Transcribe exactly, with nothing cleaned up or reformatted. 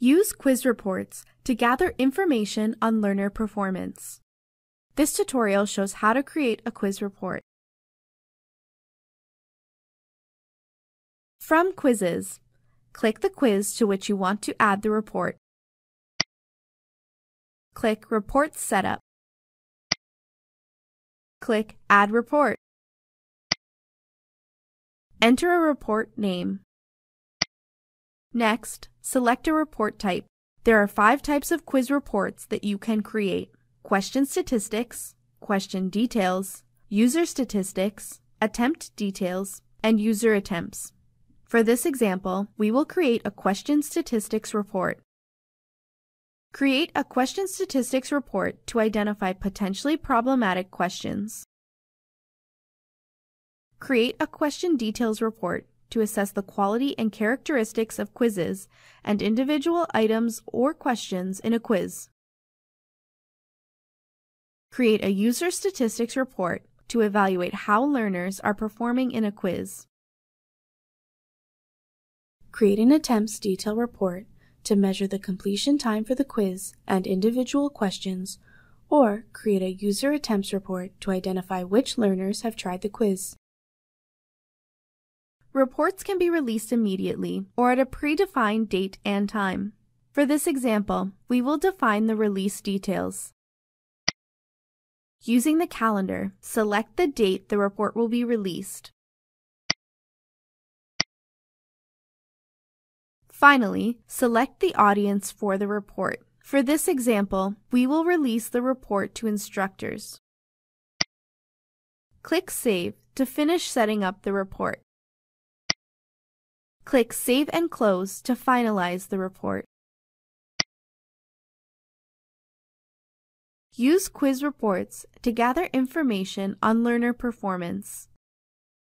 Use quiz reports to gather information on learner performance. This tutorial shows how to create a quiz report. From Quizzes, click the quiz to which you want to add the report. Click Report Setup. Click Add Report. Enter a report name. Next, select a report type. There are five types of quiz reports that you can create: question statistics, question details, user statistics, attempt details, and user attempts. For this example, we will create a question statistics report. Create a question statistics report to identify potentially problematic questions. Create a question details report to assess the quality and characteristics of quizzes and individual items or questions in a quiz. Create a user statistics report to evaluate how learners are performing in a quiz. Create an attempts detail report to measure the completion time for the quiz and individual questions, or create a user attempts report to identify which learners have tried the quiz. Reports can be released immediately or at a predefined date and time. For this example, we will define the release details. Using the calendar, select the date the report will be released. Finally, select the audience for the report. For this example, we will release the report to instructors. Click Save to finish setting up the report. Click Save and Close to finalize the report. Use quiz reports to gather information on learner performance.